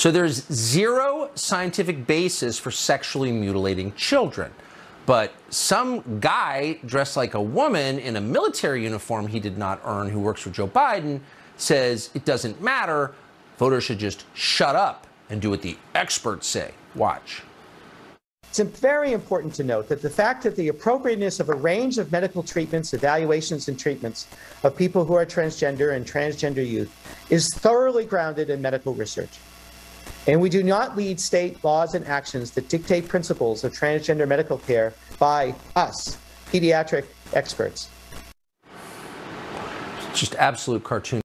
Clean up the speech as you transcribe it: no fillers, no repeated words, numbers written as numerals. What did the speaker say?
So there's zero scientific basis for sexually mutilating children. But some guy dressed like a woman in a military uniform he did not earn, who works for Joe Biden, says it doesn't matter. Voters should just shut up and do what the experts say. Watch. It's very important to note that the fact that the appropriateness of a range of medical treatments, evaluations, and treatments of people who are transgender and transgender youth is thoroughly grounded in medical research. And we do not lead state laws and actions that dictate principles of transgender medical care by us, pediatric experts. It's just absolute cartoon.